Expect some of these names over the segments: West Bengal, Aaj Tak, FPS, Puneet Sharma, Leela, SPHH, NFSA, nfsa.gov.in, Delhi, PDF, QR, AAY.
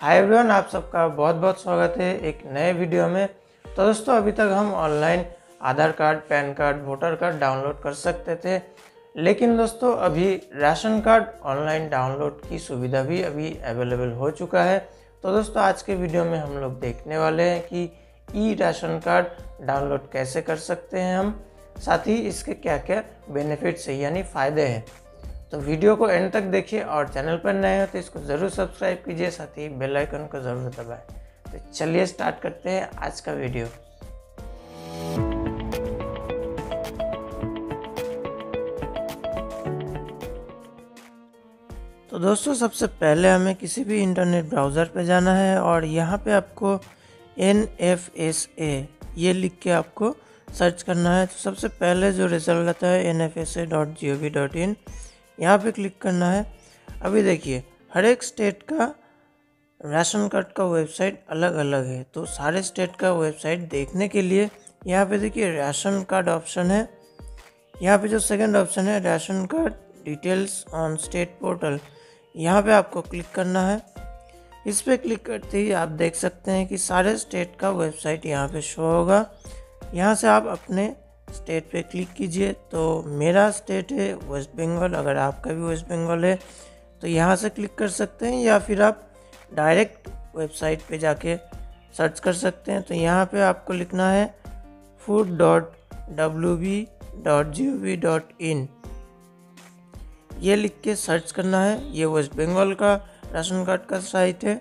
Hi everyone, आप सबका बहुत बहुत स्वागत है एक नए वीडियो में। तो दोस्तों, अभी तक हम online Aadhaar card, PAN card, voter card download कर सकते थे, लेकिन दोस्तों अभी राशन कार्ड ऑनलाइन डाउनलोड की सुविधा भी अभी अवेलेबल हो चुका है। तो दोस्तों, आज के वीडियो में हम लोग देखने वाले हैं कि ई राशन कार्ड डाउनलोड कैसे कर सकते हैं हम, साथ ही इसके क्या क्या बेनिफिट्स है यानी फ़ायदे हैं। तो वीडियो को एंड तक देखिए और चैनल पर नए हो तो इसको ज़रूर सब्सक्राइब कीजिए, साथ ही बेल आइकन को ज़रूर दबाएं। तो चलिए स्टार्ट करते हैं आज का वीडियो। तो दोस्तों, सबसे पहले हमें किसी भी इंटरनेट ब्राउज़र पे जाना है और यहाँ पे आपको NFSA ये लिख के आपको सर्च करना है। तो सबसे पहले जो रिजल्ट आता है nfsa.gov.in, यहाँ पे क्लिक करना है। अभी देखिए, हर एक स्टेट का राशन कार्ड का वेबसाइट अलग अलग है, तो सारे स्टेट का वेबसाइट देखने के लिए यहाँ पे देखिए राशन कार्ड ऑप्शन है। यहाँ पे जो सेकंड ऑप्शन है ration card details on state portal, यहाँ पे आपको क्लिक करना है। इस पर क्लिक करते ही आप देख सकते हैं कि सारे स्टेट का वेबसाइट यहाँ पर शो होगा। यहाँ से आप अपने स्टेट पे क्लिक कीजिए। तो मेरा स्टेट है वेस्ट बंगाल, अगर आपका भी वेस्ट बंगाल है तो यहाँ से क्लिक कर सकते हैं, या फिर आप डायरेक्ट वेबसाइट पे जाके सर्च कर सकते हैं। तो यहाँ पे आपको लिखना है food.wv.gov.in, ये लिख के सर्च करना है। ये वेस्ट बंगाल का राशन कार्ड का साइट है।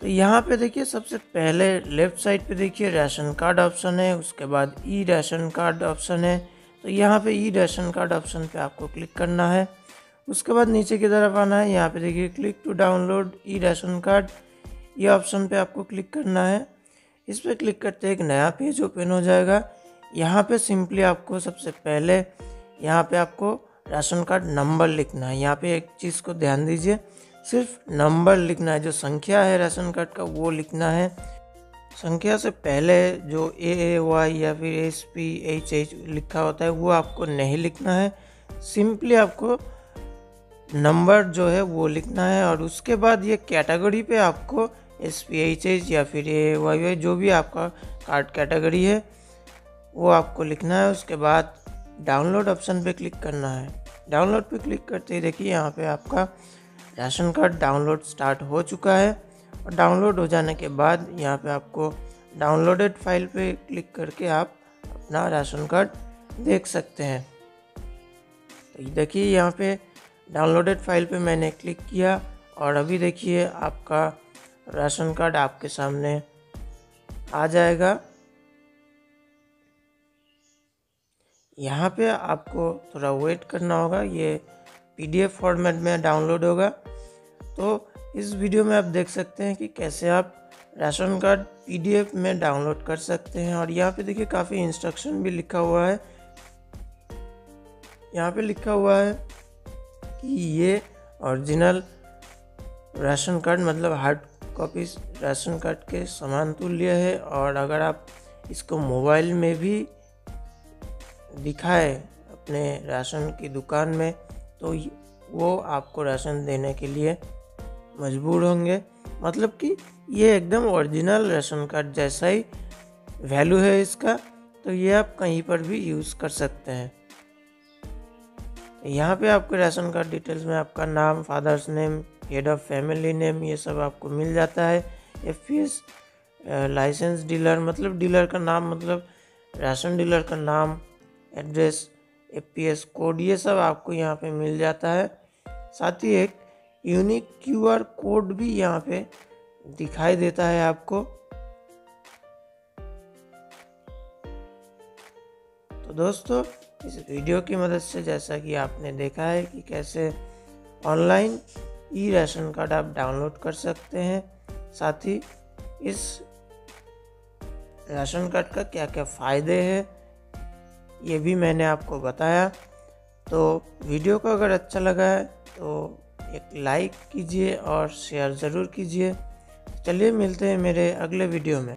तो यहाँ पे देखिए, सबसे पहले लेफ़्ट साइड पे देखिए राशन कार्ड ऑप्शन है, उसके बाद ई राशन कार्ड ऑप्शन है। तो यहाँ पे ई राशन कार्ड ऑप्शन पे आपको क्लिक करना है। उसके बाद नीचे की तरफ आना है, यहाँ पे देखिए click to download E ration card, ये ऑप्शन पे आपको क्लिक करना है। इस पर क्लिक करते एक नया पेज ओपन हो जाएगा। यहाँ पर सिंपली आपको सबसे पहले यहाँ पर आपको राशन कार्ड नंबर लिखना है। यहाँ पर एक चीज़ को ध्यान दीजिए, सिर्फ नंबर लिखना है, जो संख्या है राशन कार्ड का वो लिखना है। संख्या से पहले जो AAY या फिर SPHH लिखा होता है वो आपको नहीं लिखना है, सिंपली आपको नंबर जो है वो लिखना है। और उसके बाद ये कैटेगरी पे आपको SPHH या फिर AAY जो भी आपका कार्ड कैटेगरी है वो आपको लिखना है। उसके बाद डाउनलोड ऑप्शन पे क्लिक करना है। डाउनलोड पे क्लिक करते ही देखिए यहाँ पे आपका राशन कार्ड डाउनलोड स्टार्ट हो चुका है। और डाउनलोड हो जाने के बाद यहाँ पे आपको डाउनलोडेड फाइल पे क्लिक करके आप अपना राशन कार्ड देख सकते हैं। तो देखिए यहाँ पे डाउनलोडेड फाइल पे मैंने क्लिक किया और अभी देखिए आपका राशन कार्ड आपके सामने आ जाएगा। यहाँ पे आपको थोड़ा वेट करना होगा, ये PDF फॉर्मेट में डाउनलोड होगा। तो इस वीडियो में आप देख सकते हैं कि कैसे आप राशन कार्ड PDF में डाउनलोड कर सकते हैं। और यहाँ पे देखिए काफ़ी इंस्ट्रक्शन भी लिखा हुआ है। यहाँ पे लिखा हुआ है कि ये ओरिजिनल राशन कार्ड मतलब हार्ड कॉपी राशन कार्ड के समान तुल्य है, और अगर आप इसको मोबाइल में भी दिखाए अपने राशन की दुकान में तो वो आपको राशन देने के लिए मजबूर होंगे। मतलब कि ये एकदम ओरिजिनल राशन कार्ड जैसा ही वैल्यू है इसका। तो ये आप कहीं पर भी यूज़ कर सकते हैं। यहाँ पे आपके राशन कार्ड डिटेल्स में आपका नाम, father's name, head of family name, ये सब आपको मिल जाता है। FPS लाइसेंस डीलर मतलब डीलर का नाम, मतलब राशन डीलर का नाम, एड्रेस, FPS कोड, ये सब आपको यहाँ पे मिल जाता है। साथ ही एक यूनिक QR कोड भी यहाँ पे दिखाई देता है आपको। तो दोस्तों, इस वीडियो की मदद से जैसा कि आपने देखा है कि कैसे ऑनलाइन ई राशन कार्ड आप डाउनलोड कर सकते हैं, साथ ही इस राशन कार्ड का क्या क्या फ़ायदे हैं ये भी मैंने आपको बताया। तो वीडियो को अगर अच्छा लगा है तो एक लाइक कीजिए और शेयर ज़रूर कीजिए। चलिए मिलते हैं मेरे अगले वीडियो में।